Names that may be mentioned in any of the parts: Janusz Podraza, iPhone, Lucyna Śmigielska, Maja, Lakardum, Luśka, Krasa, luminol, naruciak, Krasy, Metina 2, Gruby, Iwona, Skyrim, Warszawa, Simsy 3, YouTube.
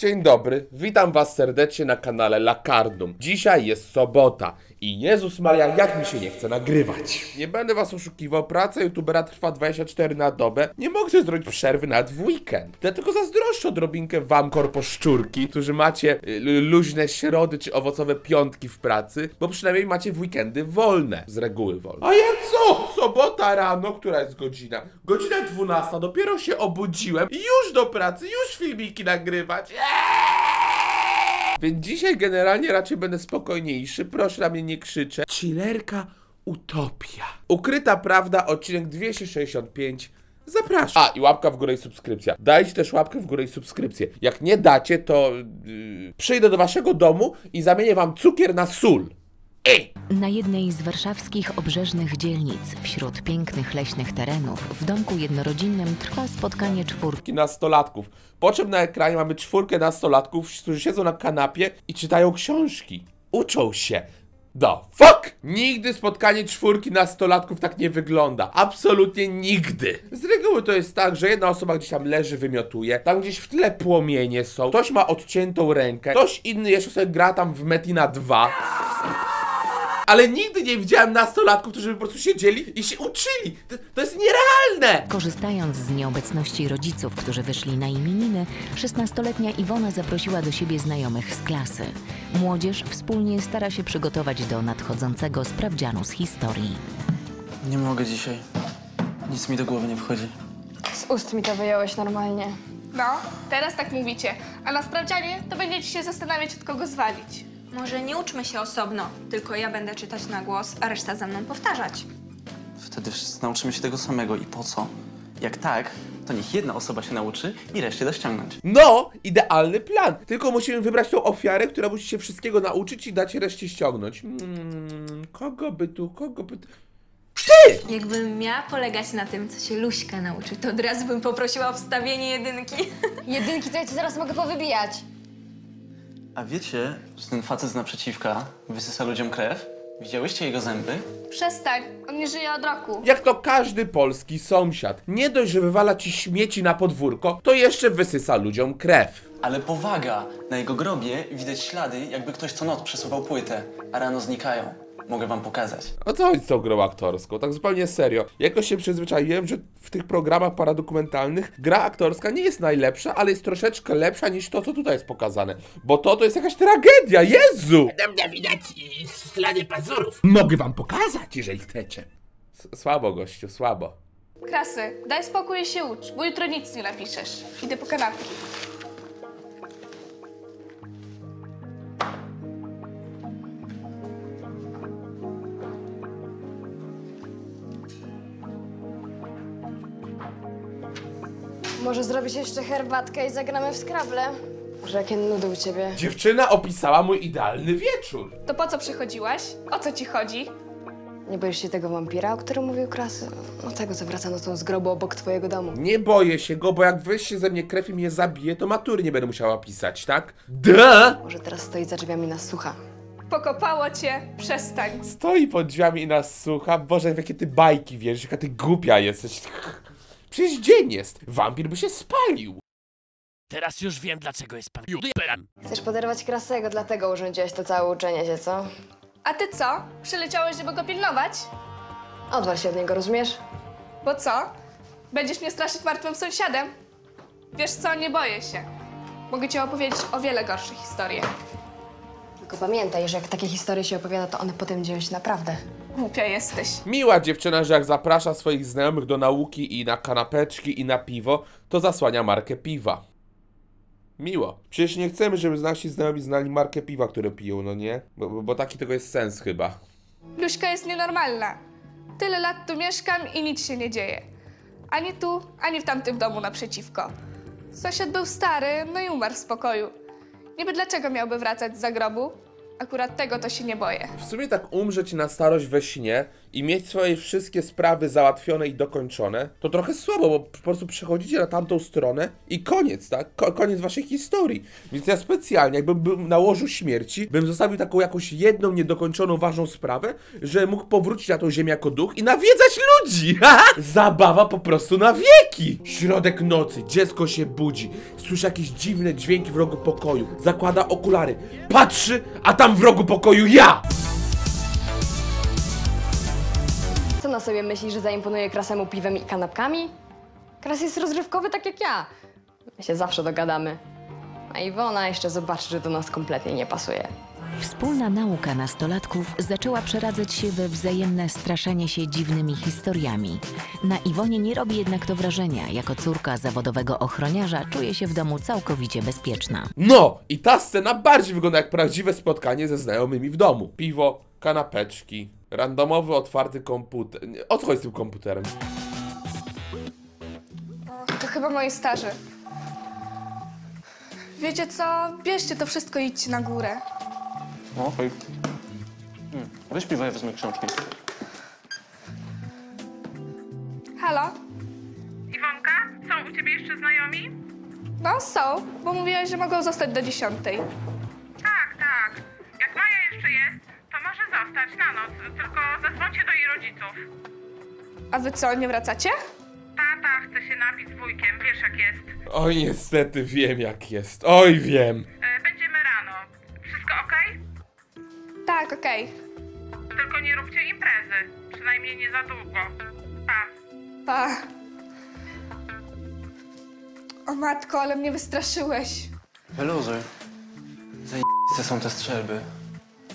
Dzień dobry, witam was serdecznie na kanale Lakardum. Dzisiaj jest sobota i Jezus Maria, jak mi się nie chce nagrywać. Nie będę was oszukiwał, praca youtubera trwa 24 na dobę. Nie mogę zrobić przerwy nawet w weekend. Dlatego zazdroszczę odrobinkę wam, korposzczurki, którzy macie luźne środy czy owocowe piątki w pracy, bo przynajmniej macie w weekendy wolne. Z reguły wolne. A ja co? Sobota rano, która jest godzina? Godzina 12, dopiero się obudziłem i już do pracy, już filmiki nagrywać. Więc dzisiaj generalnie raczej będę spokojniejszy, proszę na mnie nie krzyczeć. Chillerka Utopia. Ukryta prawda, odcinek 265. Zapraszam. A, i łapka w górę i subskrypcja. Dajcie też łapkę w górę i subskrypcję. Jak nie dacie, to przyjdę do waszego domu i zamienię wam cukier na sól. Ej! Na jednej z warszawskich obrzeżnych dzielnic, wśród pięknych leśnych terenów, w domku jednorodzinnym trwa spotkanie czwórki nastolatków. Po czym na ekranie mamy czwórkę nastolatków, którzy siedzą na kanapie i czytają książki. Uczą się. The fuck? Nigdy spotkanie czwórki nastolatków tak nie wygląda. Absolutnie nigdy. Z reguły to jest tak, że jedna osoba gdzieś tam leży, wymiotuje. Tam gdzieś w tle płomienie są. Ktoś ma odciętą rękę. Ktoś inny jeszcze sobie gra tam w Metina 2. Ale nigdy nie widziałem nastolatków, którzy by po prostu siedzieli i się uczyli. To jest nierealne! Korzystając z nieobecności rodziców, którzy wyszli na imieniny, 16-letnia Iwona zaprosiła do siebie znajomych z klasy. Młodzież wspólnie stara się przygotować do nadchodzącego sprawdzianu z historii. Nie mogę dzisiaj. Nic mi do głowy nie wchodzi. Z ust mi to wyjąłeś normalnie. No, teraz tak mówicie. A na sprawdzianie to będziecie się zastanawiać, od kogo zwalić. Może nie uczmy się osobno, tylko ja będę czytać na głos, a reszta za mną powtarzać. Wtedy nauczymy się tego samego i po co? Jak tak, to niech jedna osoba się nauczy i reszcie da ściągnąć. No, idealny plan! Tylko musimy wybrać tą ofiarę, która musi się wszystkiego nauczyć i dać reszcie ściągnąć. Kogo by tu... Ty! Jakbym miała polegać na tym, co się Luśka nauczy, to od razu bym poprosiła o wstawienie jedynki. Jedynki to ja ci zaraz mogę powybijać. A wiecie, że ten facet z naprzeciwka wysysa ludziom krew? Widziałyście jego zęby? Przestań, on nie żyje od roku. Jak to każdy polski sąsiad. Nie dość, że wywala ci śmieci na podwórko, to jeszcze wysysa ludziom krew. Ale powaga, na jego grobie widać ślady, jakby ktoś co noc przesuwał płytę, a rano znikają. Mogę wam pokazać. A co chodzi z tą grą aktorską? Tak zupełnie serio. Jakoś się przyzwyczaiłem, że w tych programach paradokumentalnych gra aktorska nie jest najlepsza, ale jest troszeczkę lepsza niż to, co tutaj jest pokazane. Bo to jest jakaś tragedia, Jezu! Na mnie widać ślady pazurów. Mogę wam pokazać, jeżeli chcecie. Słabo, gościu, słabo. Krasy, daj spokój i się ucz, bo jutro nic nie napiszesz. Idę po kanapki. Może zrobić jeszcze herbatkę i zagramy w Scrabble? Może jakie nudy u ciebie. Dziewczyna opisała mój idealny wieczór. To po co przychodziłaś? O co ci chodzi? Nie boisz się tego wampira, o którym mówił Krasy? No tego, co wraca nocą z grobu obok twojego domu. Nie boję się go, bo jak weź się ze mnie krew i mnie zabije, to matury nie będę musiała pisać, tak? Da! Może teraz stoi za drzwiami i nas słucha. Pokopało cię, przestań. Stoi pod drzwiami i nas słucha? Boże, w jakie ty bajki wierzysz, jaka ty głupia jesteś. Przecież dzień jest! Wampir by się spalił! Teraz już wiem, dlaczego jest pan youtuberem. Chcesz poderwać Krasego, dlatego urządziłeś to całe uczenie się, co? A ty co? Przyleciałeś, żeby go pilnować? Odwal się od niego, rozumiesz? Bo co? Będziesz mnie straszyć martwym sąsiadem? Wiesz co, nie boję się. Mogę ci opowiedzieć o wiele gorszych historiach. Tylko pamiętaj, że jak takie historie się opowiada, to one potem dzieją się naprawdę. Głupia jesteś. Miła dziewczyna, że jak zaprasza swoich znajomych do nauki i na kanapeczki i na piwo, to zasłania markę piwa. Miło. Przecież nie chcemy, żeby nasi znajomi znali markę piwa, które piją, no nie? Bo taki tego jest sens chyba. Luśka jest nienormalna. Tyle lat tu mieszkam i nic się nie dzieje. Ani tu, ani w tamtym domu naprzeciwko. Sąsiad był stary, no i umarł w spokoju. Niby dlaczego miałby wracać z zagrobu? Akurat tego to się nie boję. W sumie tak umrzeć na starość we śnie i mieć swoje wszystkie sprawy załatwione i dokończone, to trochę słabo, bo po prostu przechodzicie na tamtą stronę i koniec, tak? Koniec waszej historii. Więc ja specjalnie, jakbym był na łożu śmierci, bym zostawił taką jakąś jedną niedokończoną ważną sprawę, że mógł powrócić na tą ziemię jako duch i nawiedzać ludzi! Zabawa po prostu na wieki! Środek nocy, dziecko się budzi, słyszy jakieś dziwne dźwięki w rogu pokoju, zakłada okulary, patrzy, a tam w rogu pokoju ja! Co na sobie myślisz, że zaimponuje Krasemu piwem i kanapkami? Kras jest rozrywkowy tak jak ja. My się zawsze dogadamy. A Iwona jeszcze zobaczy, że do nas kompletnie nie pasuje. Wspólna nauka nastolatków zaczęła przeradzać się we wzajemne straszenie się dziwnymi historiami. Na Iwonie nie robi jednak to wrażenia. Jako córka zawodowego ochroniarza czuje się w domu całkowicie bezpieczna. No i ta scena bardziej wygląda jak prawdziwe spotkanie ze znajomymi w domu. Piwo, kanapeczki, randomowy otwarty komputer. O co chodzi z tym komputerem? To chyba moi starzy. Wiecie co? Bierzcie to wszystko i idźcie na górę. No hej. Weź piwa, ja wezmę książki. Halo? Iwonka? Są u ciebie jeszcze znajomi? No są, bo mówiłaś, że mogą zostać do 10:00. Tak, tak. Jak Maja jeszcze jest, to może zostać na noc, tylko zadzwońcie do jej rodziców. A wy co, nie wracacie? Tata chce się napić z wujkiem, wiesz jak jest. Oj, niestety wiem jak jest. Oj, wiem. Będziemy rano. Wszystko okej? Tak, okej. Tylko nie róbcie imprezy. Przynajmniej nie za długo. Pa. Pa. O matko, ale mnie wystraszyłeś. Wyluzuj. Zajebiste są te strzelby.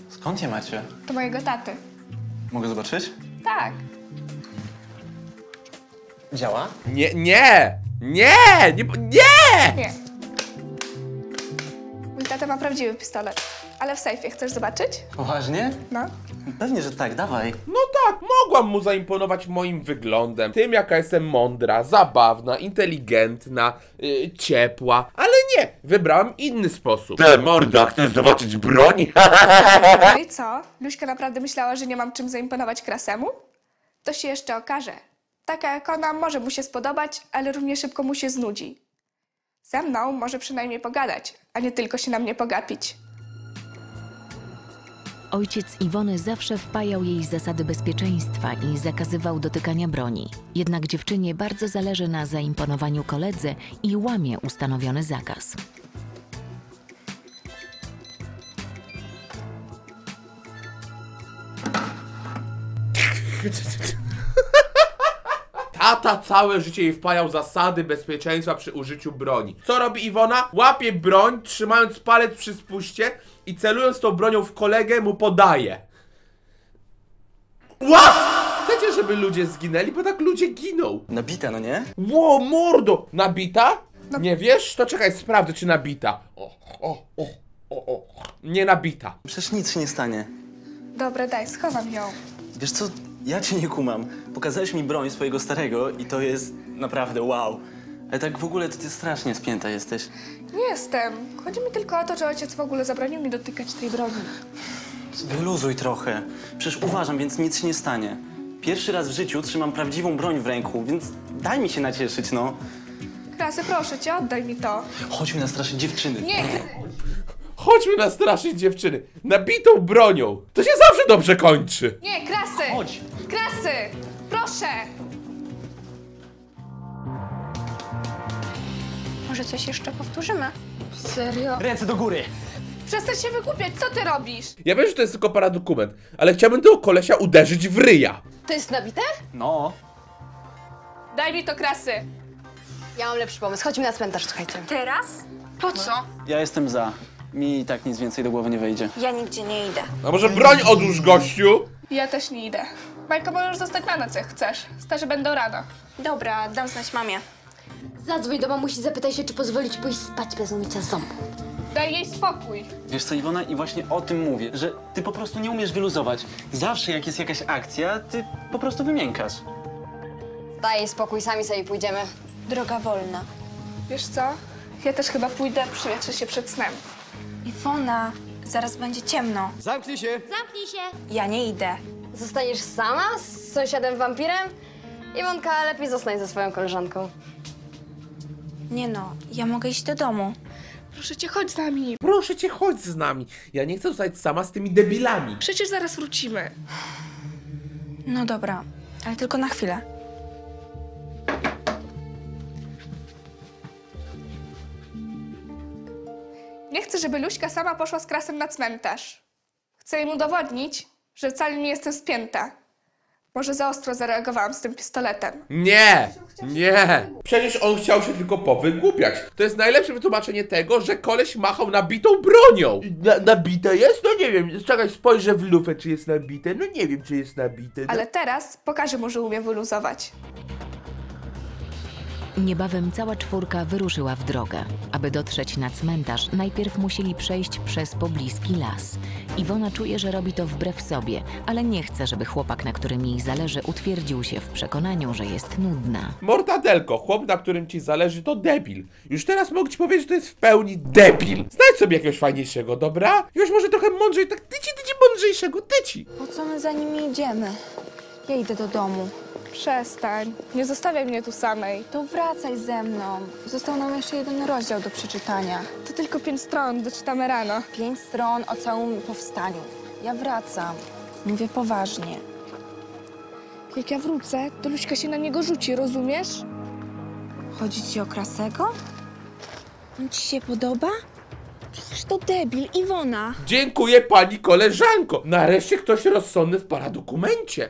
Skąd je macie? To mojego taty. Mogę zobaczyć? Tak. Działa? Nie, nie! Nie! Nie! Nie! Nie. Mój tata ma prawdziwy pistolet. Ale w sejfie, chcesz zobaczyć? Poważnie? No. Pewnie, że tak, dawaj. No tak, mogłam mu zaimponować moim wyglądem, tym jaka jestem mądra, zabawna, inteligentna, ciepła, ale nie, wybrałam inny sposób. Te morda, chcesz zobaczyć broń? No i co? Luśka naprawdę myślała, że nie mam czym zaimponować Krasemu? To się jeszcze okaże. Taka jak ona może mu się spodobać, ale równie szybko mu się znudzi. Ze mną może przynajmniej pogadać, a nie tylko się na mnie pogapić. Ojciec Iwony zawsze wpajał jej zasady bezpieczeństwa i zakazywał dotykania broni. Jednak dziewczynie bardzo zależy na zaimponowaniu koledze i łamie ustanowiony zakaz. Tata całe życie jej wpajał zasady bezpieczeństwa przy użyciu broni. Co robi Iwona? Łapie broń, trzymając palec przy spuście i celując tą bronią w kolegę mu podaje. What? Chcecie, żeby ludzie zginęli? Bo tak ludzie giną. Nabita, no nie? Ło, mordo! Nabita? No. Nie wiesz? To czekaj, sprawdzę, czy nabita. O. Nie nabita. Przecież nic się nie stanie. Dobra, daj, schowam ją. Wiesz co? Ja cię nie kumam. Pokazałeś mi broń swojego starego i to jest naprawdę wow. Ale tak w ogóle to ty strasznie spięta jesteś. Nie jestem. Chodzi mi tylko o to, że ojciec w ogóle zabronił mi dotykać tej broni. Wyluzuj trochę. Przecież uważam, więc nic się nie stanie. Pierwszy raz w życiu trzymam prawdziwą broń w ręku, więc daj mi się nacieszyć, no. Krasy, proszę cię, oddaj mi to. Chodźmy nastraszyć dziewczyny. Nie! Chodźmy nastraszyć dziewczyny. Nabitą bronią. To się zawsze dobrze kończy. Nie, Krasy! Chodź! Krasy! Proszę! Może coś jeszcze powtórzymy? Serio? Ręce do góry! Przestań się wygłupiać, co ty robisz? Ja wiem, że to jest tylko paradokument, ale chciałbym tego kolesia uderzyć w ryja. To jest nabite? No. Daj mi to, Krasy. Ja mam lepszy pomysł, chodźmy na cmentarz, słuchajcie. Teraz? Po co? Ja jestem za. Mi i tak nic więcej do głowy nie wejdzie. Ja nigdzie nie idę. A może broń odłóż, gościu? Ja też nie idę. Majko, możesz zostać na noc, jak chcesz. Starzy będą rano. Dobra, dam znać mamie. Zadzwoń do mamusi, zapytaj się, czy pozwolić pójść spać bez umycia ząbów. Daj jej spokój. Wiesz co, Iwona, i właśnie o tym mówię, że ty po prostu nie umiesz wyluzować. Zawsze jak jest jakaś akcja, ty po prostu wymiękasz. Daj jej spokój, sami sobie pójdziemy. Droga wolna. Wiesz co, ja też chyba pójdę, przywietrzę się przed snem. Iwona, zaraz będzie ciemno. Zamknij się! Zamknij się! Ja nie idę. Zostaniesz sama z sąsiadem wampirem? Iwonka, lepiej zostań ze swoją koleżanką. Nie no, ja mogę iść do domu. Proszę cię, chodź z nami. Proszę cię, chodź z nami. Ja nie chcę zostać sama z tymi debilami. Przecież zaraz wrócimy. No dobra, ale tylko na chwilę. Nie chcę, żeby Luśka sama poszła z Krasem na cmentarz. Chcę im udowodnić, że wcale nie jestem spięta. Może za ostro zareagowałam z tym pistoletem. Nie! Nie! Przecież on chciał się tylko powygłupiać. To jest najlepsze wytłumaczenie tego, że koleś machał nabitą bronią. Nabite jest? No nie wiem. Czekaj, spojrzę w lufę, czy jest nabite. No nie wiem, czy jest nabite. No. Ale teraz pokażę mu, że umie wyluzować. Niebawem cała czwórka wyruszyła w drogę. Aby dotrzeć na cmentarz, najpierw musieli przejść przez pobliski las. Iwona czuje, że robi to wbrew sobie, ale nie chce, żeby chłopak, na którym jej zależy, utwierdził się w przekonaniu, że jest nudna. Mortadelko, chłop, na którym ci zależy, to debil. Już teraz mogę ci powiedzieć, że to jest w pełni debil. Znajdź sobie jakiegoś fajniejszego, dobra? Już może trochę mądrzej, tak tyci mądrzejszego, tyci. Po co my za nimi idziemy? Ja idę do domu. Przestań. Nie zostawiaj mnie tu samej. To wracaj ze mną. Został nam jeszcze jeden rozdział do przeczytania. To tylko 5 stron. Doczytamy rano. 5 stron o całym powstaniu. Ja wracam. Mówię poważnie. Jak ja wrócę, to Luśka się na niego rzuci, rozumiesz? Chodzi ci o Krasego? On ci się podoba? Przecież to debil, Iwona. Dziękuję pani koleżanko. Nareszcie ktoś rozsądny w paradokumencie.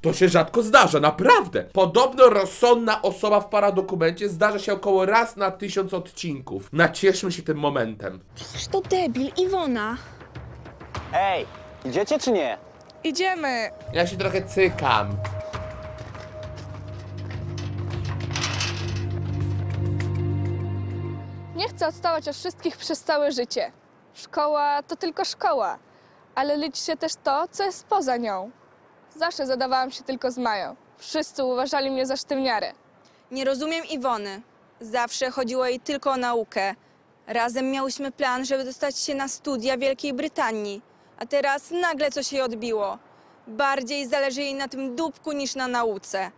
To się rzadko zdarza, naprawdę. Podobno rozsądna osoba w paradokumencie zdarza się około raz na 1000 odcinków. Nacieszmy się tym momentem. Przecież to debil, Iwona. Ej, idziecie czy nie? Idziemy. Ja się trochę cykam. Nie chcę odstawać od wszystkich przez całe życie. Szkoła to tylko szkoła, ale liczy się też to, co jest poza nią. Zawsze zadawałam się tylko z Mają. Wszyscy uważali mnie za sztywniarę. Nie rozumiem Iwony. Zawsze chodziło jej tylko o naukę. Razem miałyśmy plan, żeby dostać się na studia w Wielkiej Brytanii. A teraz nagle coś jej odbiło. Bardziej zależy jej na tym dupku niż na nauce.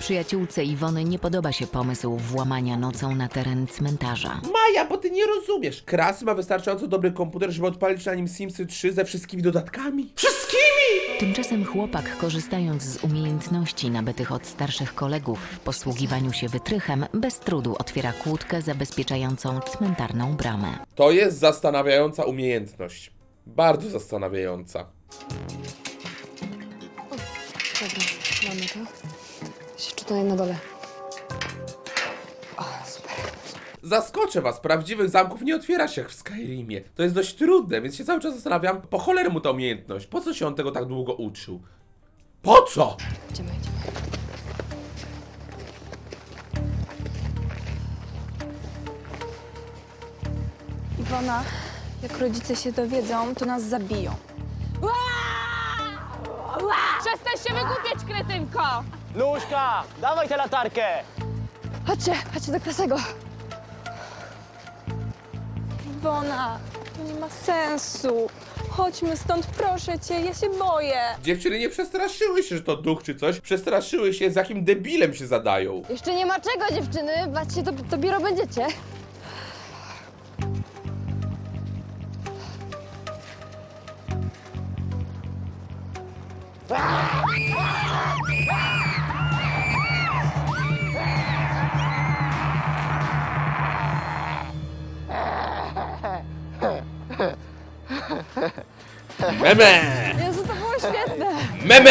Przyjaciółce Iwony nie podoba się pomysł włamania nocą na teren cmentarza. Maja, bo ty nie rozumiesz. Krasy ma wystarczająco dobry komputer, żeby odpalić na nim Simsy 3 ze wszystkimi dodatkami. Wszystkimi! Tymczasem chłopak, korzystając z umiejętności nabytych od starszych kolegów w posługiwaniu się wytrychem, bez trudu otwiera kłódkę zabezpieczającą cmentarną bramę. To jest zastanawiająca umiejętność. Bardzo zastanawiająca. O, dobra, mamy to. Tutaj na dole. O, super. Zaskoczę was, prawdziwych zamków nie otwiera się w Skyrimie. To jest dość trudne, więc się cały czas zastanawiam, po cholerę mu ta umiejętność. Po co się on tego tak długo uczył? Po co? Idziemy, idziemy. Iwona, jak rodzice się dowiedzą, to nas zabiją. Przestań się wygłupiać, kretynko! Luśka, dawaj tę latarkę! Chodźcie, chodźcie do Krasego. Iwona, to nie ma sensu. Chodźmy stąd, proszę cię, ja się boję. Dziewczyny nie przestraszyły się, że to duch czy coś. Przestraszyły się, z jakim debilem się zadają. Jeszcze nie ma czego, dziewczyny. Bać się, to dopiero będziecie. Meme! Jezu, to było świetne! Meme!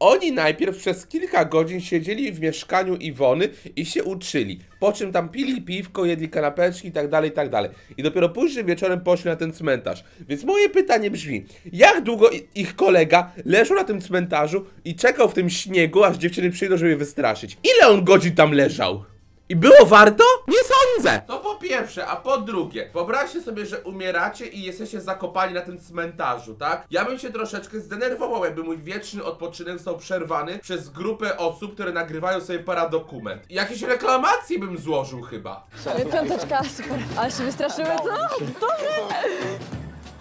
Oni najpierw przez kilka godzin siedzieli w mieszkaniu Iwony i się uczyli. Po czym tam pili piwko, jedli kanapeczki i tak dalej, i tak dalej. I dopiero późnym wieczorem poszli na ten cmentarz. Więc moje pytanie brzmi, jak długo ich kolega leżał na tym cmentarzu i czekał w tym śniegu, aż dziewczyny przyjdą, żeby je wystraszyć? Ile on godzin tam leżał? I było warto? Nie sądzę! To po pierwsze, a po drugie, wyobraźcie sobie, że umieracie i jesteście zakopani na tym cmentarzu, tak? Ja bym się troszeczkę zdenerwował, jakby mój wieczny odpoczynek został przerwany przez grupę osób, które nagrywają sobie paradokument. Jakieś reklamacje bym złożył chyba. Ale piąteczka, super. Ale się wystraszyły, co? Dobre!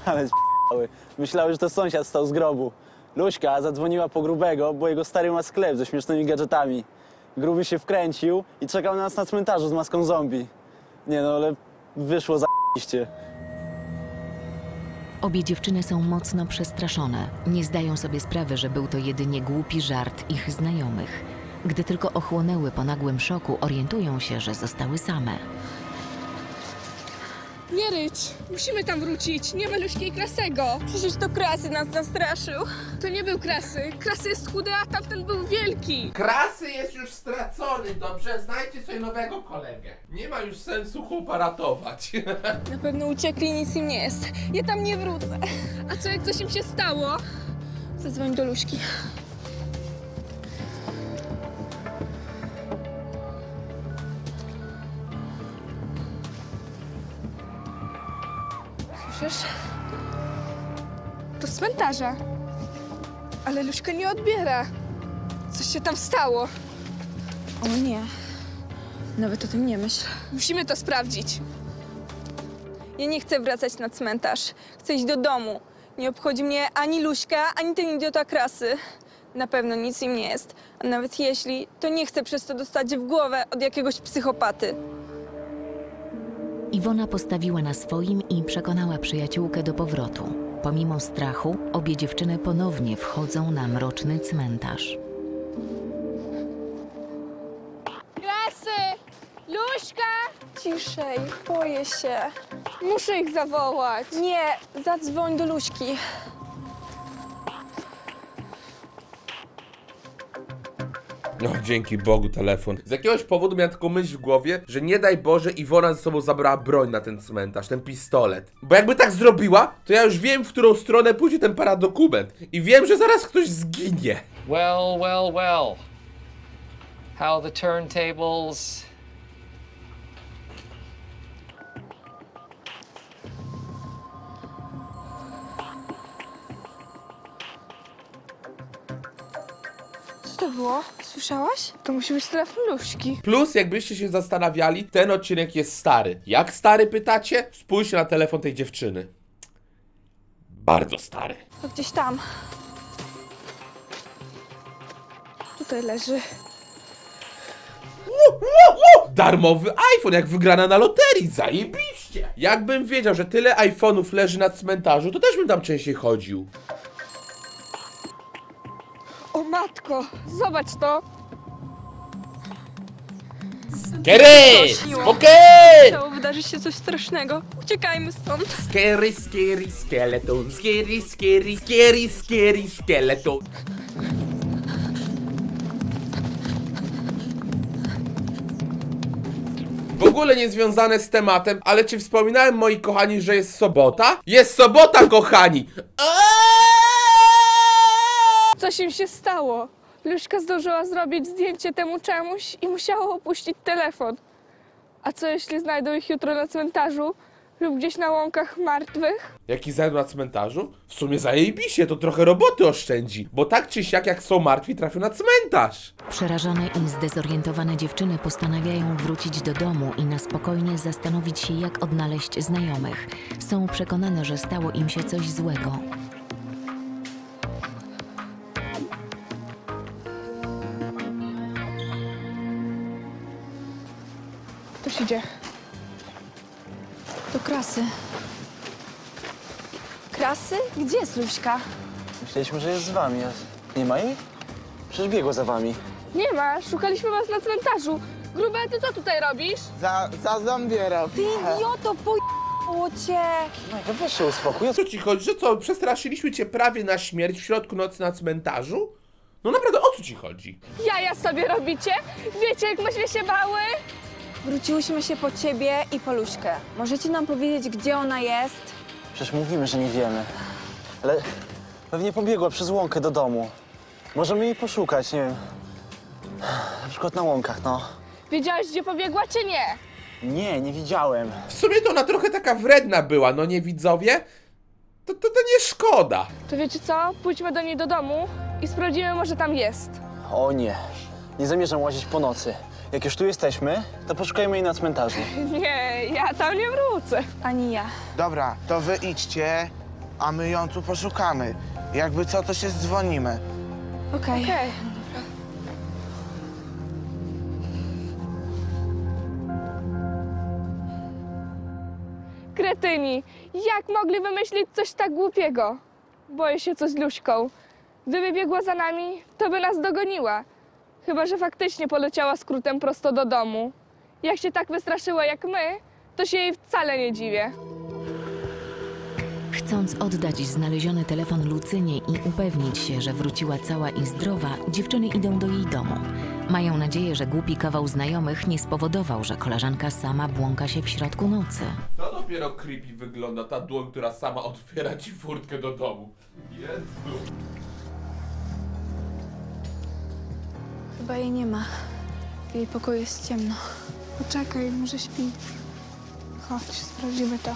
Ale Myślały, że to sąsiad stał z grobu. Luśka zadzwoniła po Grubego, bo jego stary ma sklep ze śmiesznymi gadżetami. Gruby się wkręcił i czekał na nas na cmentarzu z maską zombie. Nie no, ale wyszło za***ście. Obie dziewczyny są mocno przestraszone. Nie zdają sobie sprawy, że był to jedynie głupi żart ich znajomych. Gdy tylko ochłonęły po nagłym szoku, orientują się, że zostały same. Nie rycz! Musimy tam wrócić! Nie ma Luśki i Krasego! Przecież to Krasy nas zastraszył! To nie był Krasy! Krasy jest chudy, a tamten był wielki! Krasy jest już stracony, dobrze? Znajdźcie sobie nowego kolegę! Nie ma już sensu chłopa ratować! Na pewno uciekli, nic im nie jest! Ja tam nie wrócę! A co jak coś im się stało? Zadzwoń do Luśki. Słyszysz? To z cmentarza. Ale Luśka nie odbiera. Coś się tam stało. O nie. Nawet o tym nie myśl. Musimy to sprawdzić. Ja nie chcę wracać na cmentarz. Chcę iść do domu. Nie obchodzi mnie ani Luśka, ani ten idiota Krasy. Na pewno nic im nie jest. A nawet jeśli, to nie chcę przez to dostać w głowę od jakiegoś psychopaty. Iwona postawiła na swoim i przekonała przyjaciółkę do powrotu. Pomimo strachu, obie dziewczyny ponownie wchodzą na mroczny cmentarz. Krasy! Luśka! Ciszej, boję się. Muszę ich zawołać. Nie, zadzwoń do Luśki. No, dzięki Bogu telefon. Z jakiegoś powodu miałem taką myśl w głowie, że nie daj Boże Iwona ze sobą zabrała broń na ten cmentarz, ten pistolet. Bo jakby tak zrobiła, to ja już wiem, w którą stronę pójdzie ten paradokument. I wiem, że zaraz ktoś zginie. Well, well, well. How the turntables... Co to było? Słyszałaś? To musi być telefon Luśki. Plus, jakbyście się zastanawiali, ten odcinek jest stary. Jak stary pytacie? Spójrzcie na telefon tej dziewczyny. Bardzo stary. To gdzieś tam. Tutaj leży. Darmowy iPhone, jak wygrana na loterii, zajebiście. Jakbym wiedział, że tyle iPhone'ów leży na cmentarzu, to też bym tam częściej chodził. O matko, zobacz to! Scary! Spokojnie! Chciało wydarzyć się coś strasznego. Uciekajmy stąd. Scary, scary, skeleton. Scary, scary, scary, scary, skeleton. W ogóle niezwiązane z tematem, ale czy wspominałem, moi kochani, że jest sobota? Jest sobota, kochani! Coś im się stało. Luśka zdążyła zrobić zdjęcie temu czemuś i musiała opuścić telefon. A co jeśli znajdą ich jutro na cmentarzu lub gdzieś na łąkach martwych? Jak ich znajdą na cmentarzu? W sumie zajebiście, to trochę roboty oszczędzi, bo tak czy siak jak są martwi, trafią na cmentarz. Przerażone i zdezorientowane dziewczyny postanawiają wrócić do domu i na spokojnie zastanowić się, jak odnaleźć znajomych. Są przekonane, że stało im się coś złego. Ktoś idzie. To Krasy. Krasy? Gdzie jest Luśka? Myśleliśmy, że jest z wami, a nie ma jej? Przecież biegła za wami. Nie ma, szukaliśmy was na cmentarzu. Gruby, ty co tutaj robisz? Za zombie robię. Ty idioto, p***ło cię! No weź się uspokój. Co ci chodzi, że co, przestraszyliśmy cię prawie na śmierć w środku nocy na cmentarzu? No naprawdę, o co ci chodzi? Jaja sobie robicie? Wiecie, jak myśmy się bały? Wróciłyśmy się po ciebie i po Luśkę. Możecie nam powiedzieć, gdzie ona jest? Przecież mówimy, że nie wiemy. Ale pewnie pobiegła przez łąkę do domu. Możemy jej poszukać, nie wiem. Na przykład na łąkach, no. Wiedziałeś, gdzie pobiegła, czy nie? Nie, nie widziałem. W sumie to ona trochę taka wredna była, no nie widzowie? To nie szkoda. To wiecie co? Pójdźmy do niej do domu i sprawdzimy, może tam jest. O nie. Nie zamierzam łazić po nocy. Jak już tu jesteśmy, to poszukajmy jej na cmentarzu. Nie, ja tam nie wrócę. Ani ja. Dobra, to wy idźcie, a my ją tu poszukamy. Jakby co, to się zdzwonimy. Okej. Okej. Kretyni, jak mogli wymyślić coś tak głupiego? Boję się co z Luśką. Gdyby biegła za nami, to by nas dogoniła. Chyba że faktycznie poleciała skrótem prosto do domu. Jak się tak wystraszyła jak my, to się jej wcale nie dziwię. Chcąc oddać znaleziony telefon Lucynie i upewnić się, że wróciła cała i zdrowa, dziewczyny idą do jej domu. Mają nadzieję, że głupi kawał znajomych nie spowodował, że koleżanka sama błąka się w środku nocy. To dopiero creepy wygląda ta dłoń, która sama otwiera ci furtkę do domu. Jezu. Chyba jej nie ma. W jej pokoju jest ciemno. Poczekaj, może śpi. Chodź, sprawdzimy to.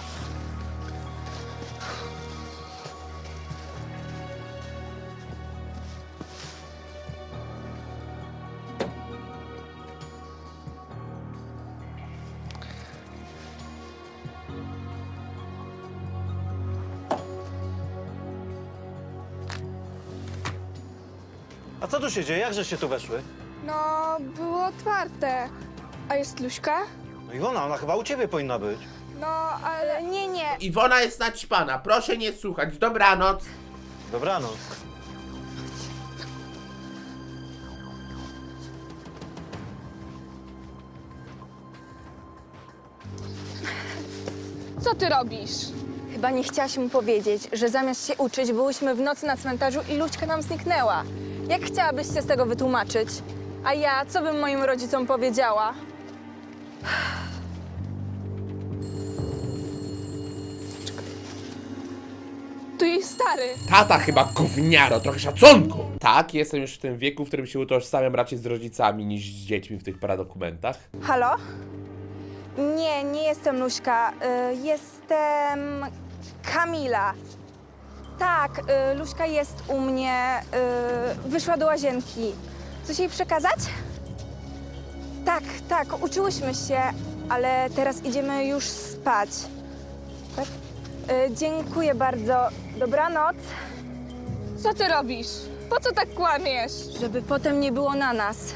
A co tu się dzieje? Jakże się tu weszły? No, było otwarte. A jest Luśka? No Iwona, ona chyba u ciebie powinna być. No, ale nie. Iwona jest naćpana, proszę nie słuchać. Dobranoc. Dobranoc. Co ty robisz? Chyba nie chciałaś mu powiedzieć, że zamiast się uczyć, byłyśmy w nocy na cmentarzu i Luśka nam zniknęła. Jak chciałabyś się z tego wytłumaczyć? A ja, co bym moim rodzicom powiedziała? Tu jej stary. Tata chyba gówniaro, trochę szacunku. Tak, jestem już w tym wieku, w którym się utożsamiam raczej z rodzicami niż z dziećmi w tych paradokumentach. Halo? Nie, nie jestem Luśka. Jestem Kamila. Tak, Luśka jest u mnie, wyszła do łazienki. Coś jej przekazać? Tak, uczyłyśmy się, ale teraz idziemy już spać. Tak? Dziękuję bardzo. Dobranoc. Co ty robisz? Po co tak kłamiesz? Żeby potem nie było na nas.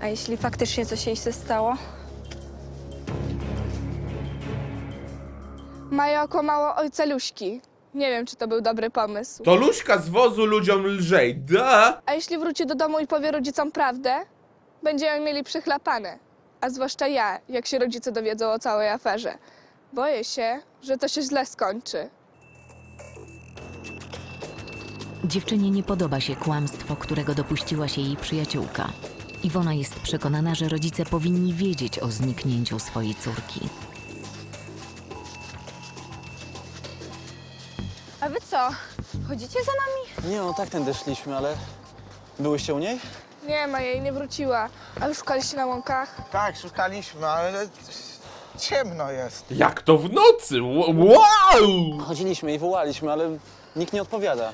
A jeśli faktycznie coś jej się stało? Maja okłamała ojca Luśki. Nie wiem, czy to był dobry pomysł. To Luśka z wozu ludziom lżej, da? A jeśli wróci do domu i powie rodzicom prawdę, będziemy mieli przychlapane. A zwłaszcza ja, jak się rodzice dowiedzą o całej aferze. Boję się, że to się źle skończy. Dziewczynie nie podoba się kłamstwo, którego dopuściła się jej przyjaciółka. Iwona jest przekonana, że rodzice powinni wiedzieć o zniknięciu swojej córki. A wy co? Chodzicie za nami? Nie, no tak tędy szliśmy, ale... Byłyście u niej? Nie ma jej, nie wróciła. A wy szukaliście na łąkach? Tak, szukaliśmy, ale... Ciemno jest. Jak to w nocy? Wow! Chodziliśmy i wołaliśmy, ale nikt nie odpowiada.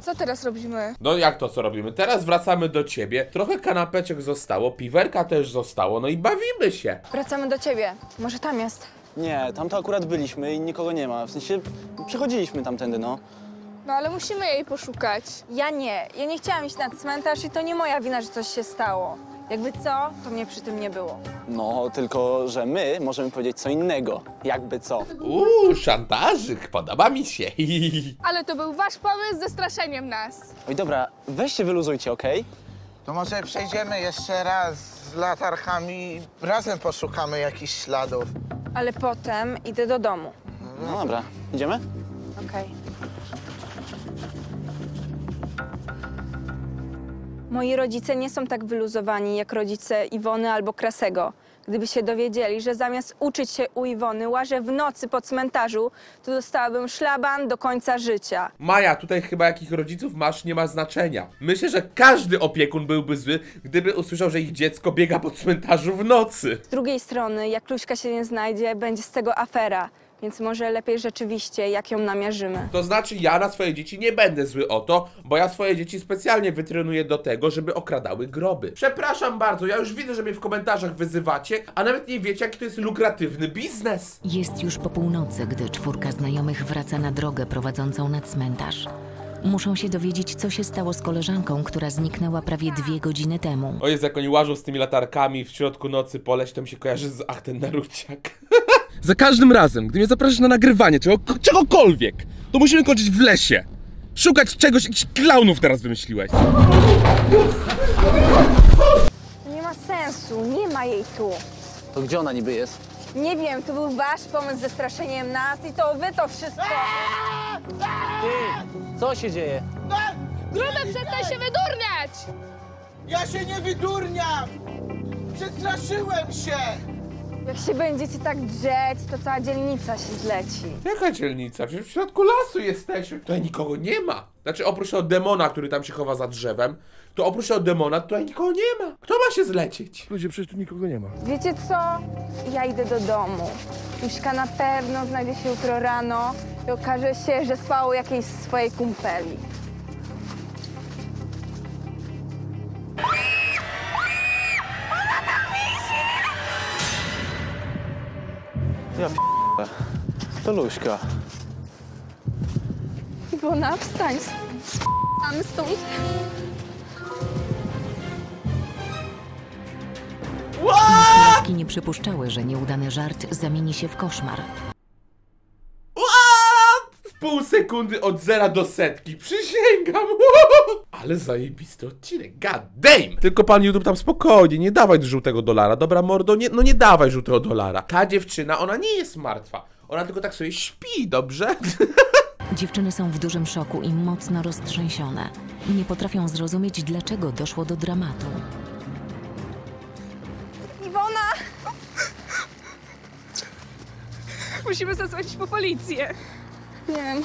Co teraz robimy? No jak to co robimy? Teraz wracamy do ciebie. Trochę kanapeczek zostało, piwerka też zostało, no i bawimy się. Wracamy do ciebie. Może tam jest? Nie, tam to akurat byliśmy i nikogo nie ma. W sensie przechodziliśmy tamtędy, no. No ale musimy jej poszukać. Ja nie chciałam iść na cmentarz i to nie moja wina, że coś się stało. Jakby co, to mnie przy tym nie było. No, tylko że my możemy powiedzieć co innego. Jakby co. Szantażyk, podoba mi się. Ale to był wasz pomysł ze straszeniem nas. Oj, dobra, weź się wyluzujcie, okej? To może przejdziemy jeszcze raz z latarkami i razem poszukamy jakichś śladów. Ale potem idę do domu. No dobra, idziemy? Okej. Moi rodzice nie są tak wyluzowani jak rodzice Iwony albo Krasego. Gdyby się dowiedzieli, że zamiast uczyć się u Iwony łażę w nocy po cmentarzu, to dostałabym szlaban do końca życia. Maja, tutaj chyba jakich rodziców masz nie ma znaczenia. Myślę, że każdy opiekun byłby zły, gdyby usłyszał, że ich dziecko biega po cmentarzu w nocy. Z drugiej strony, jak Luśka się nie znajdzie, będzie z tego afera. Więc może lepiej rzeczywiście, jak ją namierzymy. To znaczy, ja na swoje dzieci nie będę zły o to, bo ja swoje dzieci specjalnie wytrenuję do tego, żeby okradały groby. Przepraszam bardzo, ja już widzę, że mnie w komentarzach wyzywacie, a nawet nie wiecie, jaki to jest lukratywny biznes. Jest już po północy, gdy czwórka znajomych wraca na drogę prowadzącą na cmentarz. Muszą się dowiedzieć, co się stało z koleżanką, która zniknęła prawie 2 godziny temu. O jest, jak oni łażą z tymi latarkami w środku nocy po leś, to mi się kojarzy z ach, ten naruciak. Za każdym razem, gdy mnie zapraszasz na nagrywanie czegokolwiek, to musimy kończyć w lesie. Szukać czegoś, jakichś klaunów teraz wymyśliłeś. Nie ma sensu, nie ma jej tu. To gdzie ona niby jest? Nie wiem, to był wasz pomysł ze straszeniem nas i to wy to wszystko. Ty, co się dzieje? Gruby, przestań się wydurniać! Ja się nie wydurniam! Przestraszyłem się! Jak się będziecie tak drzeć, to cała dzielnica się zleci. Jaka dzielnica? Przecież w środku lasu jesteśmy. Tutaj nikogo nie ma. Znaczy, oprócz od demona, który tam się chowa za drzewem, to oprócz od demona tutaj nikogo nie ma. Kto ma się zlecieć? Ludzie, przecież tu nikogo nie ma. Wiecie co? Ja idę do domu. Luśka na pewno znajdzie się jutro rano i okaże się, że spała u jakiejś swojej kumpeli. Ja p***a. To Luśka. Iwona, wstań. P***am z tą... Matki nie przypuszczały, że nieudany żart zamieni się w koszmar. Pół sekundy od 0 do 100. Przysięgam. Ale zajebisty odcinek. God damn. Tylko pan YouTube tam spokojnie. Nie dawaj żółtego dolara. Dobra mordo, nie, no nie dawaj żółtego dolara. Ta dziewczyna, ona nie jest martwa. Ona tylko tak sobie śpi, dobrze? Dziewczyny są w dużym szoku i mocno roztrzęsione. Nie potrafią zrozumieć, dlaczego doszło do dramatu. Iwona! Musimy zadzwonić po policję. Wiem,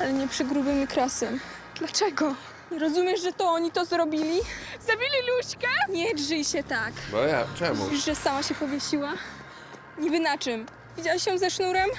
ale nie przy Grubym i Krasym. Dlaczego? Nie rozumiesz, że to oni to zrobili? Zabili Luśkę? Nie drzyj się tak. No ja, czemu? Widzisz, że sama się powiesiła? Niby na czym? Widziałaś ją ze sznurem?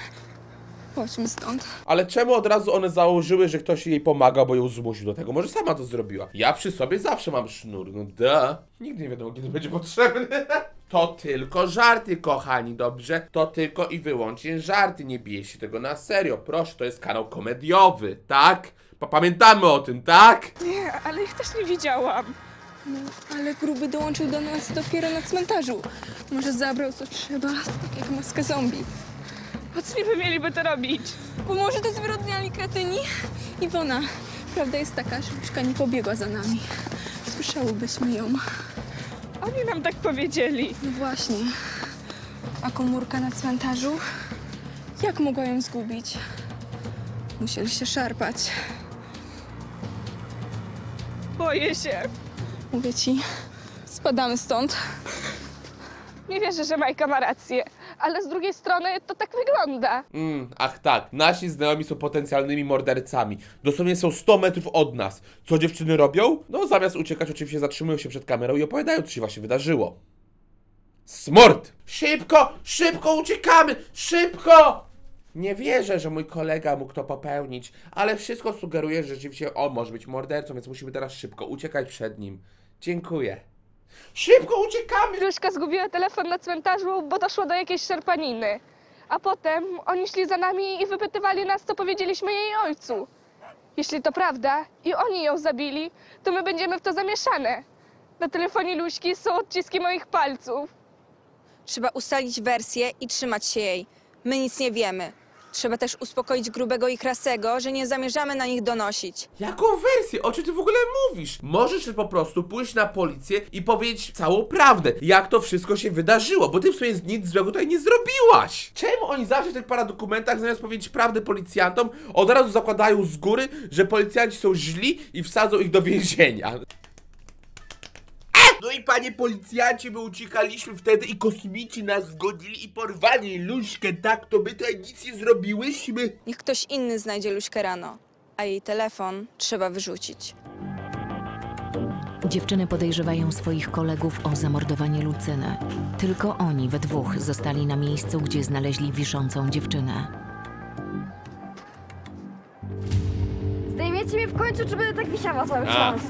Chodźmy stąd. Ale czemu od razu one założyły, że ktoś jej pomaga, bo ją zmusił do tego? Może sama to zrobiła. Ja przy sobie zawsze mam sznur, no da. Nigdy nie wiadomo, kiedy będzie potrzebny. To tylko żarty, kochani, dobrze? To tylko i wyłącznie żarty, nie bije się tego na serio. Proszę, to jest kanał komediowy, tak? Pamiętamy o tym, tak? Nie, ale ich też nie widziałam. No, ale Gruby dołączył do nas dopiero na cmentarzu. Może zabrał co trzeba, tak jak maskę zombie. Po co niby mieliby to robić? Bo może to zwyrodniali kretyni? Iwona, prawda jest taka, że Luśka nie pobiegła za nami. Słyszałybyśmy ją. Oni nam tak powiedzieli. No właśnie. A komórka na cmentarzu? Jak mogła ją zgubić? Musieli się szarpać. Boję się. Mówię ci, spadamy stąd. Nie wierzę, że Majka ma rację, ale z drugiej strony to tak wygląda. Ach tak, nasi znajomi są potencjalnymi mordercami. Dosłownie są 100 metrów od nas. Co dziewczyny robią? No zamiast uciekać oczywiście zatrzymują się przed kamerą i opowiadają, co się właśnie wydarzyło. Smort! Szybko! Szybko uciekamy! Szybko! Nie wierzę, że mój kolega mógł to popełnić, ale wszystko sugeruje, że rzeczywiście on może być mordercą, więc musimy teraz szybko uciekać przed nim. Dziękuję. Szybko uciekamy! Luśka zgubiła telefon na cmentarzu, bo doszło do jakiejś szarpaniny. A potem oni szli za nami i wypytywali nas, co powiedzieliśmy jej ojcu. Jeśli to prawda i oni ją zabili, to my będziemy w to zamieszane. Na telefonie Luśki są odciski moich palców. Trzeba ustalić wersję i trzymać się jej. My nic nie wiemy. Trzeba też uspokoić Grubego i Krasego, że nie zamierzamy na nich donosić. Jaką wersję? O czym ty w ogóle mówisz? Możesz po prostu pójść na policję i powiedzieć całą prawdę, jak to wszystko się wydarzyło, bo ty w sumie nic złego tutaj nie zrobiłaś. Czemu oni zawsze w tych paradokumentach, zamiast powiedzieć prawdę policjantom, od razu zakładają z góry, że policjanci są źli i wsadzą ich do więzienia? No i panie policjanci, my uciekaliśmy wtedy i kosmici nas zgodzili i porwali Luśkę, tak? To my tutaj nic nie zrobiłyśmy. Niech ktoś inny znajdzie Luśkę rano, a jej telefon trzeba wyrzucić. Dziewczyny podejrzewają swoich kolegów o zamordowanie Lucyny. Tylko oni we dwóch zostali na miejscu, gdzie znaleźli wiszącą dziewczynę. Zapytajcie mnie w końcu, czy będę tak wisiała cały czas.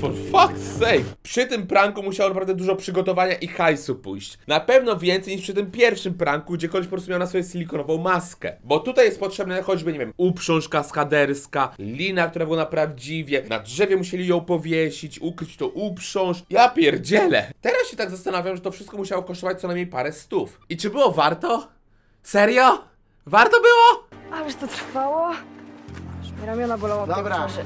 For fuck's sake! Przy tym pranku musiało naprawdę dużo przygotowania i hajsu pójść. Na pewno więcej niż przy tym pierwszym pranku, gdzie koleś po prostu miał na sobie silikonową maskę. Bo tutaj jest potrzebne choćby, nie wiem, uprząż kaskaderska, lina, która była na prawdziwie, na drzewie musieli ją powiesić, ukryć to uprząż. Ja pierdzielę! Teraz się tak zastanawiam, że to wszystko musiało kosztować co najmniej parę stów. I czy było warto? Serio? Warto było? Ależ to trwało. Aż mi ramiona bolą od tej uprząży.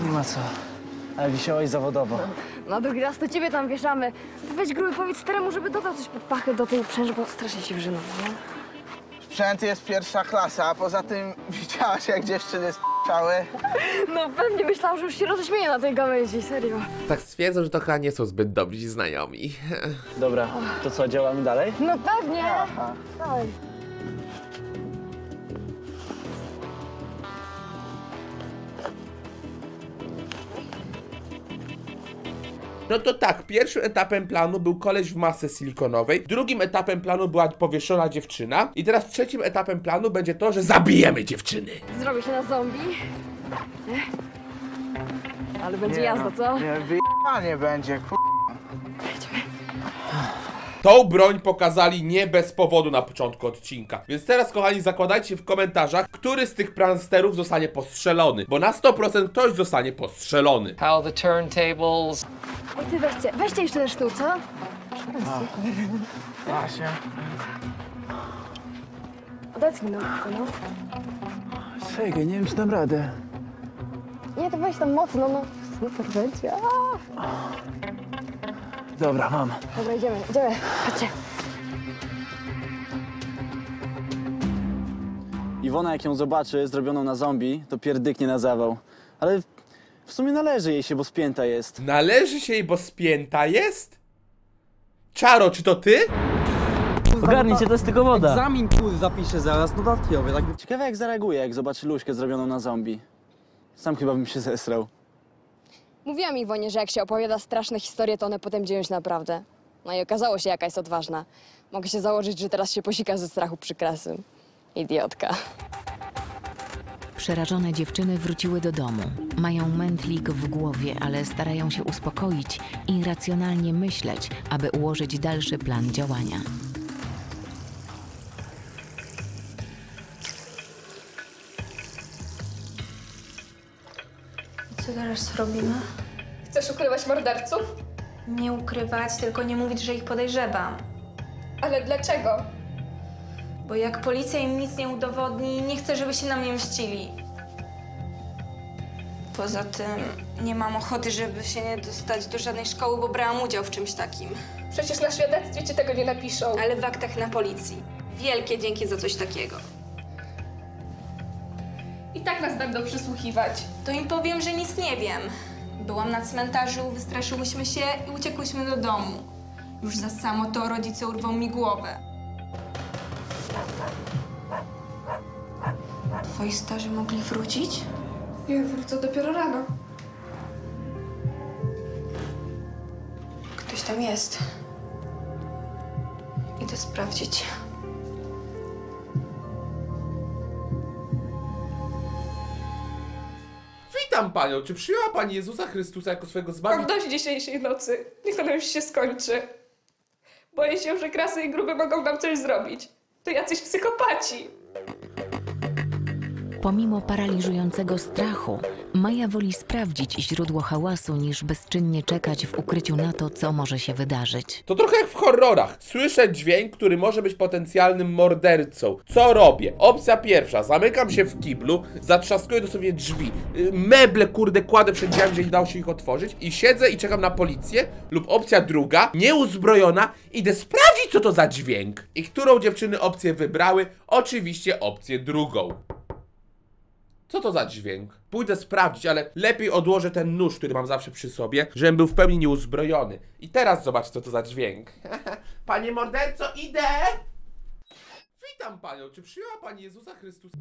Nie ma co, ale wisiałaś zawodowo. No drugi raz to ciebie tam wieszamy. Ty weź Gruby, powiedz staremu, żeby dodał coś pod pachy do tej uprzęży, bo strasznie się wrzynął, nie? Sprzęt jest pierwsza klasa, a poza tym widziałaś, jak dziewczyny sp***ały. No pewnie myślałam, że już się roześmieję na tej gałęzi, serio. Tak stwierdzą, że to chyba nie są zbyt dobrzy znajomi. Dobra, to co, działamy dalej? No pewnie! Aha. Dawaj. No to tak, pierwszym etapem planu był koleś w masce silikonowej, drugim etapem planu była powieszona dziewczyna i teraz trzecim etapem planu będzie to, że zabijemy dziewczyny. Zrobię się na zombie. Ale będzie jazda, co? Nie, wyjebanie będzie, k***a. Tą broń pokazali nie bez powodu na początku odcinka. Więc teraz, kochani, zakładajcie w komentarzach, który z tych pranksterów zostanie postrzelony. Bo na 100% ktoś zostanie postrzelony. How the turntables. Ej, ty weźcie jeszcze tę sztukę, co? Właśnie. Odetnij no. Sejgę, nie wiem, czy dam radę. Nie, to weź tam mocno, no. Super będzie. Dobra, mam. Dobra, idziemy, chodźcie. Iwona, jak ją zobaczy zrobioną na zombie, to pierdyknie na zawał. Ale w sumie należy jej się, bo spięta jest. Należy się jej, bo spięta jest? Czaro, czy to ty? Ogarnijcie, to jest tylko woda. Egzamin zapiszę zaraz, dodatki owie, tak. Ciekawe, jak zareaguje, jak zobaczy Luśkę zrobioną na zombie. Sam chyba bym się zesrał. Mówiłam Iwonie, że jak się opowiada straszne historie, to one potem dzieją się naprawdę. No i okazało się, jaka jest odważna. Mogę się założyć, że teraz się posika ze strachu przy Krasym. Idiotka. Przerażone dziewczyny wróciły do domu. Mają mętlik w głowie, ale starają się uspokoić i racjonalnie myśleć, aby ułożyć dalszy plan działania. Co teraz robimy? Chcesz ukrywać morderców? Nie ukrywać, tylko nie mówić, że ich podejrzewam. Ale dlaczego? Bo jak policja im nic nie udowodni, nie chcę, żeby się na mnie mścili. Poza tym nie mam ochoty, żeby się nie dostać do żadnej szkoły, bo brałam udział w czymś takim. Przecież na świadectwie ci tego nie napiszą. Ale w aktach na policji. Wielkie dzięki za coś takiego. I tak nas będą przysłuchiwać. To im powiem, że nic nie wiem. Byłam na cmentarzu, wystraszyłyśmy się i uciekłyśmy do domu. Już za samo to rodzice urwą mi głowę. Twoi starzy mogli wrócić? Ja wrócę dopiero rano. Ktoś tam jest. Idę sprawdzić. Witam panią, czy przyjęła pani Jezusa Chrystusa jako swojego zbawiciela? Mam dość dzisiejszej nocy. Niech ona już się skończy. Boję się, że Krasy i Gruby mogą nam coś zrobić. To jacyś psychopaci. Pomimo paraliżującego strachu, Maja woli sprawdzić źródło hałasu, niż bezczynnie czekać w ukryciu na to, co może się wydarzyć. To trochę jak w horrorach. Słyszę dźwięk, który może być potencjalnym mordercą. Co robię? Opcja pierwsza. Zamykam się w kiblu, zatrzaskuję dosłownie drzwi. Meble, kurde, kładę przed drzwiami, że nie dało się ich otworzyć i siedzę i czekam na policję. Lub opcja druga, nieuzbrojona, idę sprawdzić, co to za dźwięk. I którą dziewczyny opcję wybrały? Oczywiście opcję drugą. Co to za dźwięk? Pójdę sprawdzić, ale lepiej odłożę ten nóż, który mam zawsze przy sobie, żebym był w pełni nieuzbrojony. I teraz zobaczcie, co to za dźwięk. Panie morderco, idę! Witam panią, czy przyjęła pani Jezusa Chrystusa?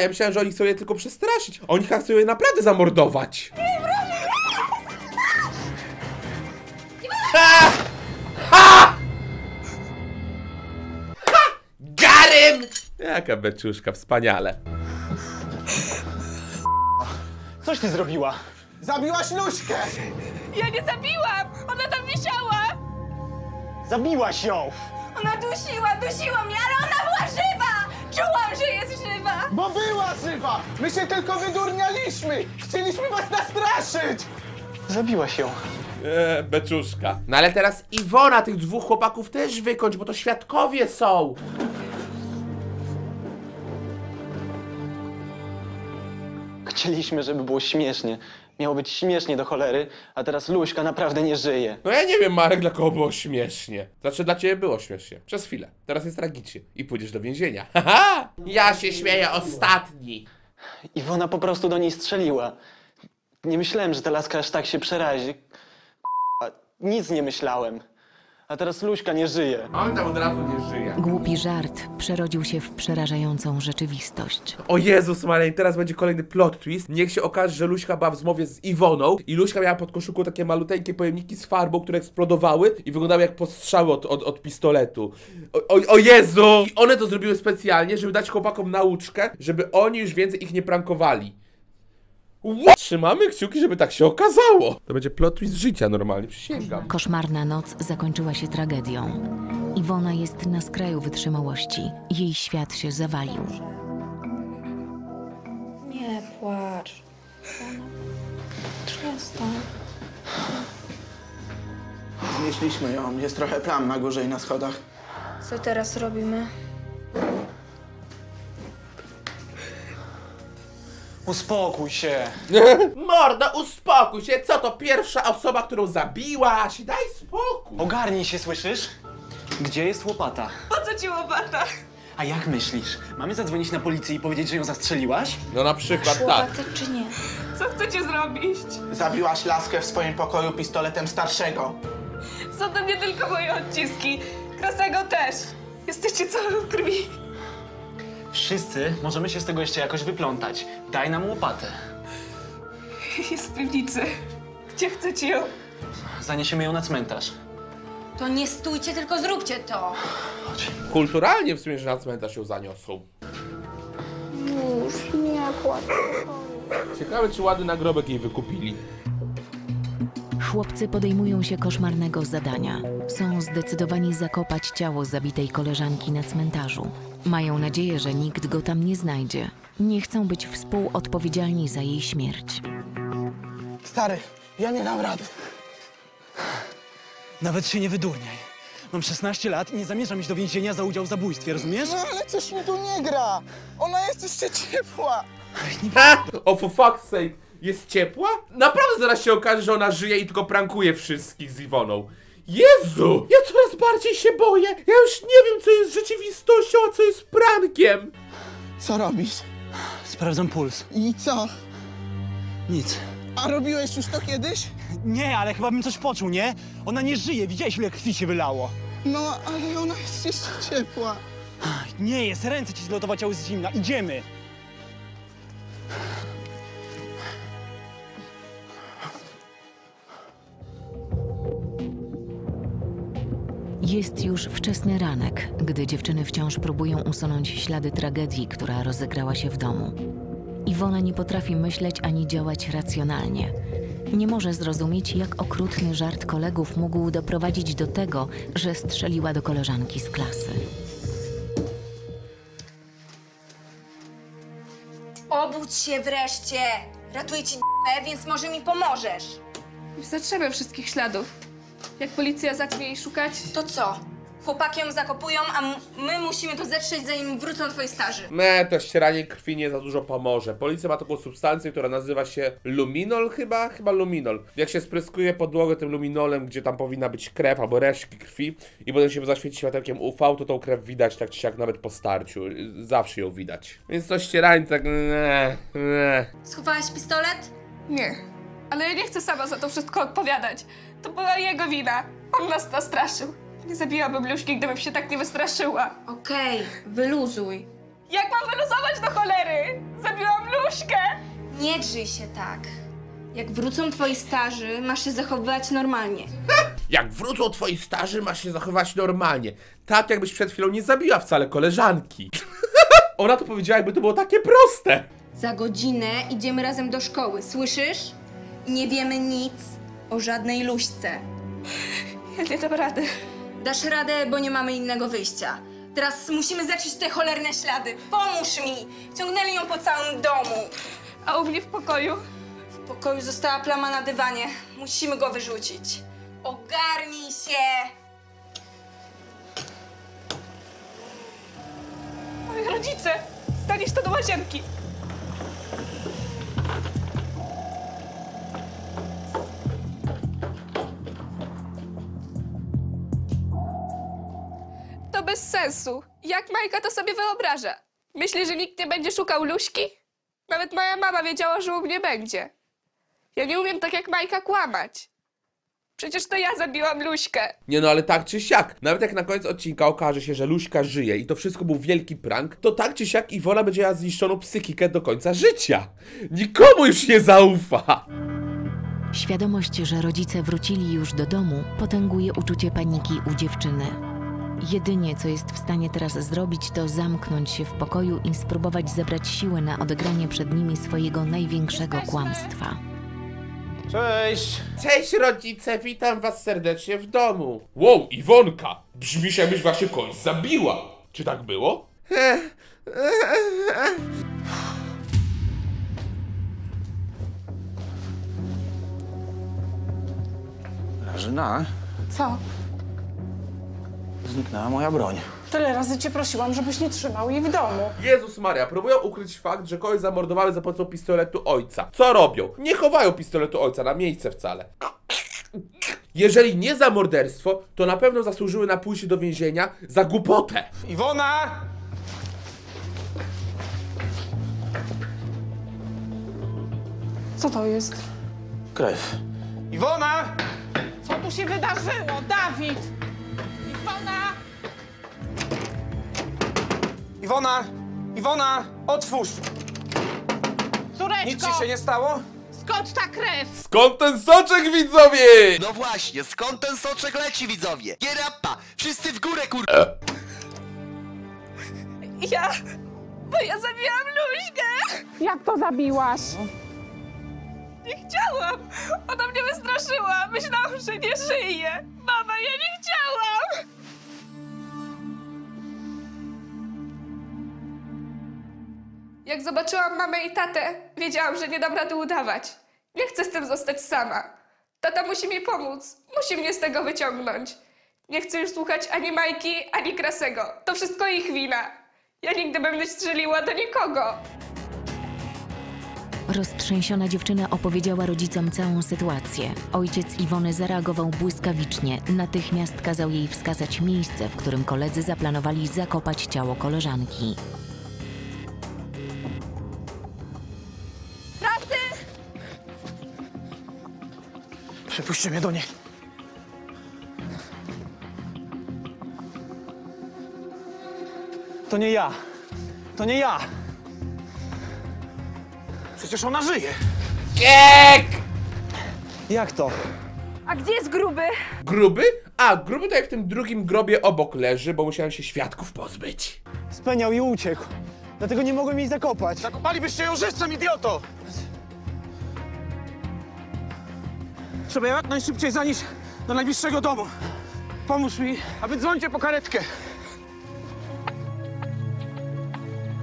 ja myślałem, że oni chcą je tylko przestraszyć. Oni chcą je naprawdę zamordować. Ha! Ha! Ha! Garym! Jaka beczuszka, wspaniale. Coś ty zrobiła? Zabiłaś Luśkę! Ja nie zabiłam! Ona tam wisiała! Zabiłaś ją! Ona dusiła mnie, ale ona była żywa! Czułam, że jest żywa! Bo była żywa! My się tylko wydurnialiśmy! Chcieliśmy was nastraszyć! Zabiłaś ją. Beczuszka. No ale teraz Iwona tych dwóch chłopaków też wykończ, bo to świadkowie są. Chcieliśmy, żeby było śmiesznie. Miało być śmiesznie do cholery, a teraz Luśka naprawdę nie żyje. No ja nie wiem, Marek, dla kogo było śmiesznie. Znaczy dla ciebie było śmiesznie. Przez chwilę. Teraz jest tragicznie. I pójdziesz do więzienia. Haha! Ja się śmieję ostatni. Iwona po prostu do niej strzeliła. Nie myślałem, że ta laska aż tak się przerazi. Nic nie myślałem. A teraz Luśka nie żyje. On tam od razu nie żyje. Głupi żart przerodził się w przerażającą rzeczywistość. O Jezus Maria, teraz będzie kolejny plot twist. Niech się okaże, że Luśka była w zmowie z Iwoną i Luśka miała pod koszulką takie maluteńkie pojemniki z farbą, które eksplodowały i wyglądały jak postrzały od pistoletu. O Jezu! I one to zrobiły specjalnie, żeby dać chłopakom nauczkę, żeby oni już więcej ich nie prankowali. What? Trzymamy kciuki, żeby tak się okazało. To będzie plot twist życia normalnie, przysięgam. Koszmarna noc zakończyła się tragedią. Iwona jest na skraju wytrzymałości. Jej świat się zawalił. Nie płacz. Przestań. Znieśliśmy ją. Jest trochę plam na górze i na schodach. Co teraz robimy? Uspokój się. Mordo, uspokój się. Co to pierwsza osoba, którą zabiłaś? Daj spokój. Ogarnij się, słyszysz? Gdzie jest łopata? Po co ci łopata? A jak myślisz? Mamy zadzwonić na policję i powiedzieć, że ją zastrzeliłaś? No na przykład tak. Łopatę czy nie? Co chcecie zrobić? Zabiłaś laskę w swoim pokoju pistoletem starszego. Są do mnie tylko moje odciski. Krasego też. Jesteście całym krwi. Wszyscy możemy się z tego jeszcze jakoś wyplątać. Daj nam łopatę. Jest w piwnicy. Gdzie chcecie ją? Zaniesiemy ją na cmentarz. To nie stójcie, tylko zróbcie to. Chodź. Kulturalnie w sumie, że na cmentarz ją zaniosą. Już nie płacę. Ciekawe, czy ładny nagrobek jej wykupili. Chłopcy podejmują się koszmarnego zadania. Są zdecydowani zakopać ciało zabitej koleżanki na cmentarzu. Mają nadzieję, że nikt go tam nie znajdzie. Nie chcą być współodpowiedzialni za jej śmierć. Stary, ja nie dam rady. Nawet się nie wydurniaj. Mam 16 lat i nie zamierzam iść do więzienia za udział w zabójstwie, rozumiesz? No ale coś mi tu nie gra. Ona jest jeszcze ciepła. O, for fuck's sake. Jest ciepła? Naprawdę zaraz się okaże, że ona żyje i tylko prankuje wszystkich z Iwoną. Jezu! Ja coraz bardziej się boję! Ja już nie wiem, co jest rzeczywistością, a co jest prankiem! Co robisz? Sprawdzam puls. I co? Nic. A robiłeś już to kiedyś? Nie, ale chyba bym coś poczuł, nie? Ona nie żyje, widziałeś, ile krwi się wylało. No, ale ona jest jeszcze ciepła. Nie jest, ręce ci zlotować, a jest zimna. Idziemy! Jest już wczesny ranek, gdy dziewczyny wciąż próbują usunąć ślady tragedii, która rozegrała się w domu. Iwona nie potrafi myśleć ani działać racjonalnie. Nie może zrozumieć, jak okrutny żart kolegów mógł doprowadzić do tego, że strzeliła do koleżanki z klasy. Obudź się wreszcie! Ratuję ci d***ę, więc może mi pomożesz. Zatrzymaj wszystkich śladów. Jak policja zacznie jej szukać... To co? Chłopaki ją zakopują, a my musimy to zetrzeć, zanim wrócą twoi starzy. Nie, to ścieranie krwi nie za dużo pomoże. Policja ma taką substancję, która nazywa się luminol chyba? Chyba luminol. Jak się spryskuje podłogę tym luminolem, gdzie tam powinna być krew albo resztki krwi i potem się zaświeci światełkiem UV, to tą krew widać tak czy siak nawet po starciu. Zawsze ją widać. Więc to ścieranie tak... Schowałaś pistolet? Nie. Ale ja nie chcę sama za to wszystko odpowiadać. To była jego wina. On nas nastraszył. Nie zabijałabym Luśki, gdybym się tak nie wystraszyła. Okej, wyluzuj. Jak mam wyluzować do cholery? Zabiłam Luśkę! Nie drzyj się tak. Jak wrócą twoi starzy, masz się zachowywać normalnie. Jak wrócą twoi starzy, masz się zachowywać normalnie. Tak jakbyś przed chwilą nie zabiła wcale koleżanki. Ona to powiedziała, jakby to było takie proste. Za godzinę idziemy razem do szkoły, słyszysz? Nie wiemy nic o żadnej Luśce. Ja nie dam rady. Dasz radę, bo nie mamy innego wyjścia. Teraz musimy zacząć te cholerne ślady. Pomóż mi! Ciągnęli ją po całym domu. A u mnie w pokoju? W pokoju została plama na dywanie. Musimy go wyrzucić. Ogarnij się! Moi rodzice! Staniesz to do łazienki! To bez sensu. Jak Majka to sobie wyobraża? Myśli, że nikt nie będzie szukał Luśki? Nawet moja mama wiedziała, że u mnie będzie. Ja nie umiem tak jak Majka kłamać. Przecież to ja zabiłam Luśkę. Nie no, ale tak czy siak. Nawet jak na koniec odcinka okaże się, że Luśka żyje i to wszystko był wielki prank, to tak czy siak Iwona będzie miała zniszczoną psychikę do końca życia. Nikomu już nie zaufa. Świadomość, że rodzice wrócili już do domu, potęguje uczucie paniki u dziewczyny. Jedynie, co jest w stanie teraz zrobić, to zamknąć się w pokoju i spróbować zebrać siły na odegranie przed nimi swojego największego kłamstwa. Cześć! Cześć rodzice, witam was serdecznie w domu. Wow, Iwonka! Brzmisz, jakbyś właśnie kogoś zabiła! Czy tak było? Grażyna? Co? Zniknęła moja broń. Tyle razy cię prosiłam, żebyś nie trzymał jej w domu. Jezus Maria, próbują ukryć fakt, że kogoś zamordowały za pomocą pistoletu ojca. Co robią? Nie chowają pistoletu ojca na miejsce wcale. Jeżeli nie za morderstwo, to na pewno zasłużyły na pójście do więzienia za głupotę. Iwona! Co to jest? Krew. Iwona! Co tu się wydarzyło, Dawid? Iwona! Iwona! Iwona! Otwórz! Córeczko! Nic ci się nie stało? Skąd ta krew? Skąd ten soczek, widzowie? No właśnie, skąd ten soczek leci, widzowie? Gierappa! Wszyscy w górę, kur... Bo ja zabiłam Luśkę! Jak to zabiłaś? Nie chciałam! Ona mnie wystraszyła! Myślałam, że nie żyje! Mama, ja nie chciałam! Jak zobaczyłam mamę i tatę, wiedziałam, że nie dam rady udawać. Nie chcę z tym zostać sama. Tata musi mi pomóc. Musi mnie z tego wyciągnąć. Nie chcę już słuchać ani Majki, ani Krasego. To wszystko ich wina. Ja nigdy bym nie strzeliła do nikogo. Roztrzęsiona dziewczyna opowiedziała rodzicom całą sytuację. Ojciec Iwony zareagował błyskawicznie. Natychmiast kazał jej wskazać miejsce, w którym koledzy zaplanowali zakopać ciało koleżanki. Przepuśćcie mnie do niej. To nie ja. To nie ja. Przecież ona żyje. Kiek! Jak to? A gdzie jest Gruby? Gruby? A, Gruby tutaj w tym drugim grobie obok leży, bo musiałem się świadków pozbyć. Speniał i uciekł. Dlatego nie mogłem jej zakopać. Zakopalibyście ją żywcem, idioto! Trzeba jak najszybciej zanieść do najbliższego domu. Pomóż mi, a wy dzwońcie po karetkę.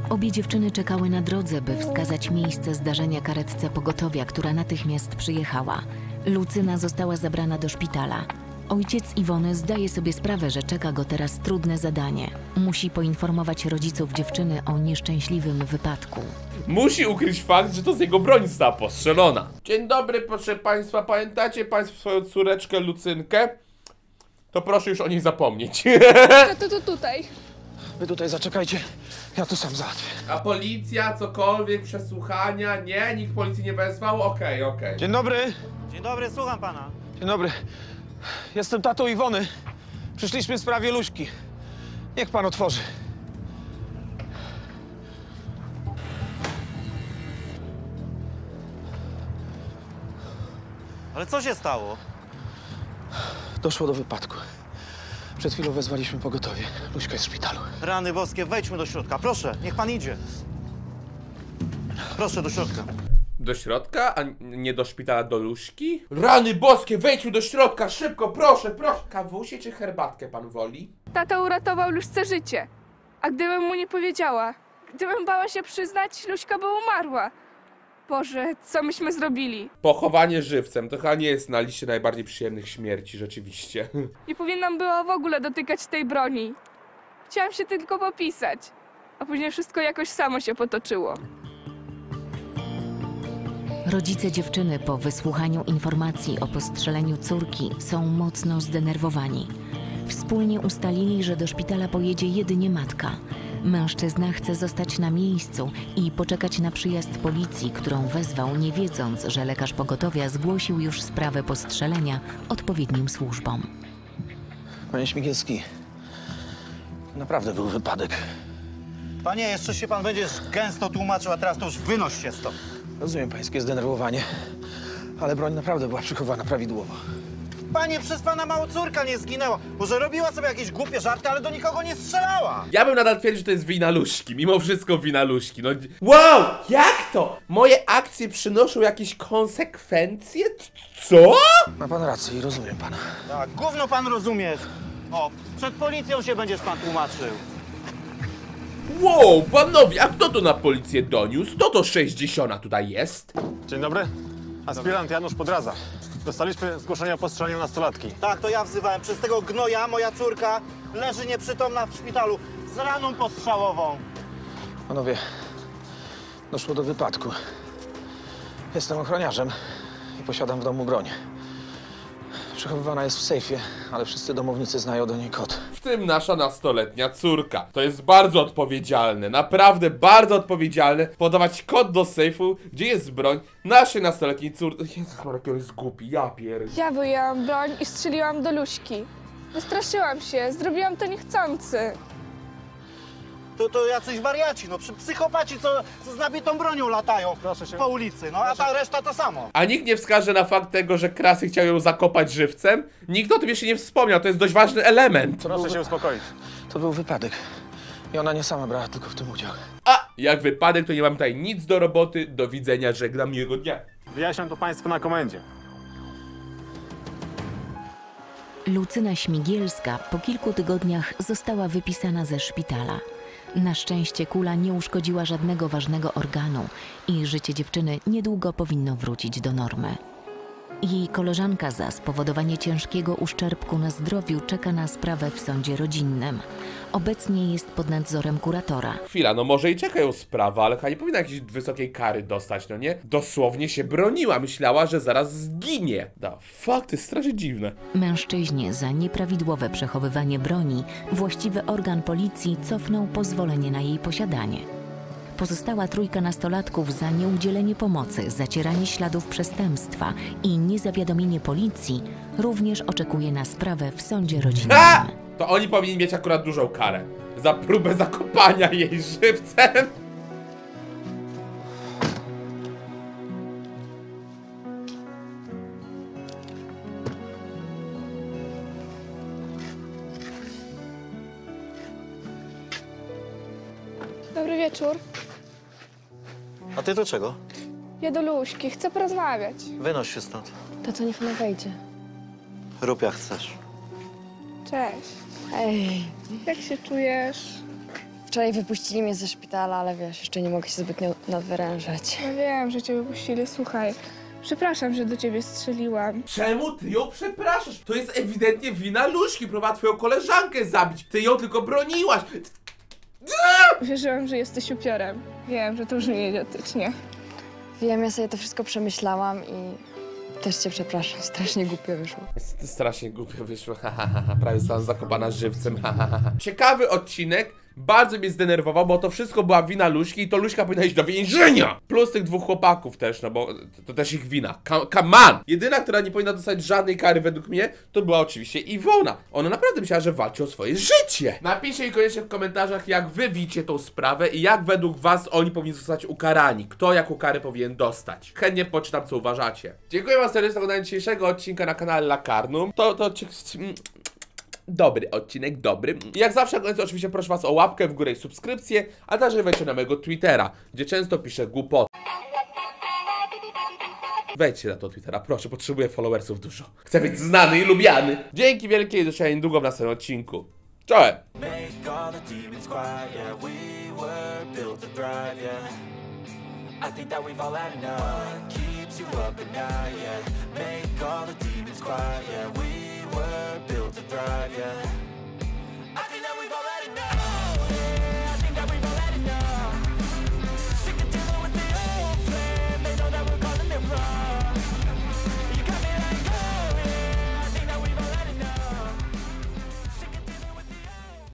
Obie dziewczyny czekały na drodze, by wskazać miejsce zdarzenia karetce pogotowia, która natychmiast przyjechała. Lucyna została zabrana do szpitala. Ojciec Iwony zdaje sobie sprawę, że czeka go teraz trudne zadanie. Musi poinformować rodziców dziewczyny o nieszczęśliwym wypadku. Musi ukryć fakt, że to z jego broń została postrzelona. Dzień dobry, proszę państwa. Pamiętacie państwo swoją córeczkę Lucynkę? To proszę już o niej zapomnieć. Tutaj. Wy tutaj zaczekajcie, ja tu sam załatwię. A policja, cokolwiek, przesłuchania? Nie, nikt policji nie wezwał? Okej. Dzień dobry. Dzień dobry, słucham pana. Dzień dobry. Jestem tatą Iwony. Przyszliśmy w sprawie Luśki. Niech pan otworzy. Ale co się stało? Doszło do wypadku. Przed chwilą wezwaliśmy pogotowie. Luśka jest w szpitalu. Rany boskie, wejdźmy do środka. Proszę, niech pan idzie. Proszę, do środka. Do środka? A nie do szpitala, do Luśki? Rany boskie, wejdźmy do środka, szybko, proszę, proszę. Kawusie czy herbatkę pan woli? Tata uratował Luśce życie. A gdybym mu nie powiedziała, gdybym bała się przyznać, Luśka by umarła. Boże, co myśmy zrobili? Pochowanie żywcem to chyba nie jest na liście najbardziej przyjemnych śmierci, rzeczywiście. Nie powinnam była w ogóle dotykać tej broni. Chciałam się tylko popisać, a później wszystko jakoś samo się potoczyło. Rodzice dziewczyny po wysłuchaniu informacji o postrzeleniu córki są mocno zdenerwowani. Wspólnie ustalili, że do szpitala pojedzie jedynie matka. Mężczyzna chce zostać na miejscu i poczekać na przyjazd policji, którą wezwał, nie wiedząc, że lekarz pogotowia zgłosił już sprawę postrzelenia odpowiednim służbom. Panie Śmigielski, naprawdę był wypadek. Panie, jeszcze się pan będzie gęsto tłumaczył, a teraz to już wynoś się stąd. Rozumiem pańskie zdenerwowanie, ale broń naprawdę była przychowana prawidłowo. Panie, przez pana mała córka nie zginęła. Może robiła sobie jakieś głupie żarty, ale do nikogo nie strzelała. Ja bym nadal twierdził, że to jest wina Luśki. Mimo wszystko wina Luśki. No... Wow! Jak to? Moje akcje przynoszą jakieś konsekwencje? Co? Ma pan rację i rozumiem pana. Tak, gówno pan rozumiesz. O, przed policją się będziesz pan tłumaczył. Wow, panowie, a kto to na policję doniósł? Kto to 60 tutaj jest? Dzień dobry. Aspirant Janusz Podraza. Dostaliśmy zgłoszenia o postrzeleniu nastolatki. Tak, to ja wzywałem. Przez tego gnoja moja córka leży nieprzytomna w szpitalu z raną postrzałową. Panowie, doszło do wypadku. Jestem ochroniarzem i posiadam w domu broń. Przechowywana jest w sejfie, ale wszyscy domownicy znają do niej kod. W tym nasza nastoletnia córka. To jest bardzo odpowiedzialne, naprawdę bardzo odpowiedzialne podawać kod do sejfu, gdzie jest broń naszej nastoletniej córki. Jezus, jaki on jest głupi, ja pierdolę. Ja wyjęłam broń i strzeliłam do Luśki. Wystraszyłam się, zrobiłam to niechcący. To jacyś wariaci, no psychopaci, co z nabitą bronią latają po ulicy, no a ta reszta to samo. A nikt nie wskaże na fakt tego, że Krasy chciał ją zakopać żywcem? Nikt o tym jeszcze nie wspomniał, to jest dość ważny element. Proszę się uspokoić. To był wypadek i ona nie sama brała tylko w tym udział. A jak wypadek, to nie mam tutaj nic do roboty, do widzenia, żegnam, miłego dnia. Wyjaśniam to państwu na komendzie. Lucyna Śmigielska po kilku tygodniach została wypisana ze szpitala. Na szczęście kula nie uszkodziła żadnego ważnego organu i życie dziewczyny niedługo powinno wrócić do normy. Jej koleżanka za spowodowanie ciężkiego uszczerbku na zdrowiu czeka na sprawę w sądzie rodzinnym. Obecnie jest pod nadzorem kuratora. Chwila, no może i czeka ją sprawa, ale chyba nie powinna jakiejś wysokiej kary dostać, no nie? Dosłownie się broniła, myślała, że zaraz zginie. Da, fakt, jest strasznie dziwne. Mężczyźnie za nieprawidłowe przechowywanie broni właściwy organ policji cofnął pozwolenie na jej posiadanie. Pozostała trójka nastolatków za nieudzielenie pomocy, zacieranie śladów przestępstwa i niezawiadomienie policji również oczekuje na sprawę w sądzie rodzinnym. A! To oni powinni mieć akurat dużą karę za próbę zakopania jej żywcem. Dobry wieczór. A ty do czego? Ja do Luśki, chcę porozmawiać. Wynoś się stąd. To co, niech ona wejdzie. Rób jak chcesz. Cześć. Ej. Jak się czujesz? Wczoraj wypuścili mnie ze szpitala, ale wiesz, jeszcze nie mogę się zbytnio nadwyrężać. Ja wiem, że cię wypuścili. Słuchaj, przepraszam, że do ciebie strzeliłam. Czemu ty ją przepraszasz? To jest ewidentnie wina Luśki. Próbowała twoją koleżankę zabić. Ty ją tylko broniłaś. Wierzyłam, że jesteś upiorem. Wiem, że to już nie idiotycznie. Wiem, ja sobie to wszystko przemyślałam i... też cię przepraszam, strasznie głupio wyszło. Strasznie głupio wyszło, prawie zostałam zakopana żywcem. Ciekawy odcinek, Bardzo mnie zdenerwował, bo to wszystko była wina Luśki i to Luśka powinna iść do więzienia! Plus tych dwóch chłopaków też, no bo to też ich wina. Come on! Jedyna, która nie powinna dostać żadnej kary według mnie, to była oczywiście Iwona. Ona naprawdę myślała, że walczy o swoje życie! Napiszcie koniecznie w komentarzach, jak wy widzicie tą sprawę i jak według was oni powinni zostać ukarani. Kto jaką karę powinien dostać. Chętnie poczytam, co uważacie. Dziękuję wam serdecznie za oglądanie dzisiejszego odcinka na kanale Lakardum. Dobry odcinek, dobry. Jak zawsze na końcu oczywiście proszę was o łapkę w górę i subskrypcję, a także wejdźcie na mojego Twittera, gdzie często piszę głupoty. Wejdźcie na to Twittera, proszę, potrzebuję followersów dużo. Chcę być znany i lubiany. Dzięki wielkie i do zobaczenia niedługo w następnym odcinku. Cześć!